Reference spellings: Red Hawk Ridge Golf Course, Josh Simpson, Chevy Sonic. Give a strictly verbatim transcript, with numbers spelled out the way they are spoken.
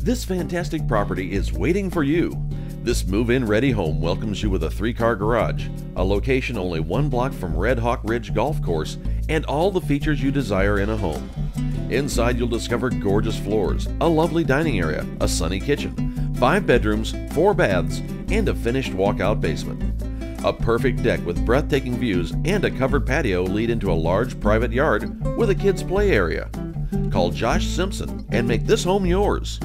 This fantastic property is waiting for you. This move-in ready home welcomes you with a three-car garage, a location only one block from Red Hawk Ridge Golf Course, and all the features you desire in a home. Inside you'll discover gorgeous floors, a lovely dining area, a sunny kitchen, five bedrooms, four baths, and a finished walkout basement. A perfect deck with breathtaking views and a covered patio lead into a large private yard with a kids' play area. Call Josh Simpson and make this home yours.